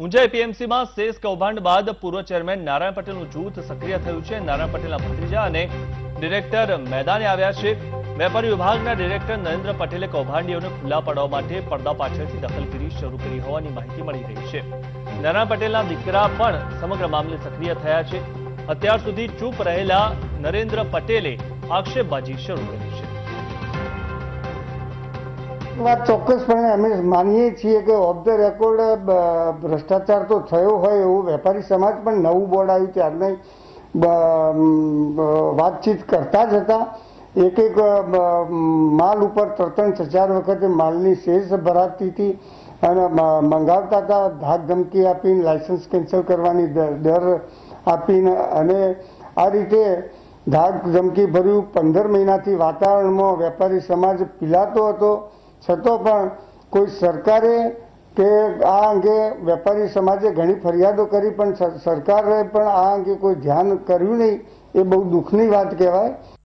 Unjha APMC में cess कौभांड बाद पूर्व चेरमेन नारायण पटेल जूथ सक्रिय थयुं छे। नारायण पटेल भतीजा अने डिरेक्टर मैदाने आव्या छे। वेपारी विभाग डिरेक्टर नरेन्द्र पटेले कौभांडीओने खुला पड़वा माटे पड़दा पाछळथी दखलगिरी शरू करी होवानी माहिती मळी रही छे। नारायण पटेलना दीकरा पण समग्र मामले सक्रिय थया छे। अत्यार सुधी चूप रहेला नरेन्द्र पटेले आक्षेपबाजी शरू करी छे। बात चौक्सपणे अमे मानीए छीए कि ऑफ ध रेकॉर्ड भ्रष्टाचार तो थयो होय एवुं वेपारी समाज पण नवुं बोर्ड आव्युं त्यारने बातचीत करता जता एक एक माल पर 3-4 वखते मालनी सेज भराती थी अने मंगावता था धाक धमकी आपीने लाइसेंस केन्सल करवानी डर आपीने अने आ रीते धाक धमकी भर्युं 15 महीनाथी वातावरणमां वेपारी समाज पीलातो हतो। छतो पण कोई सरकारे के आ अंगे वेपारी समाजे घणी फरियादो करी पण सरकारे पण आ अंगे कोई ध्यान कर्युं नहीं। ए बहुत दुखनी बात कहवाय।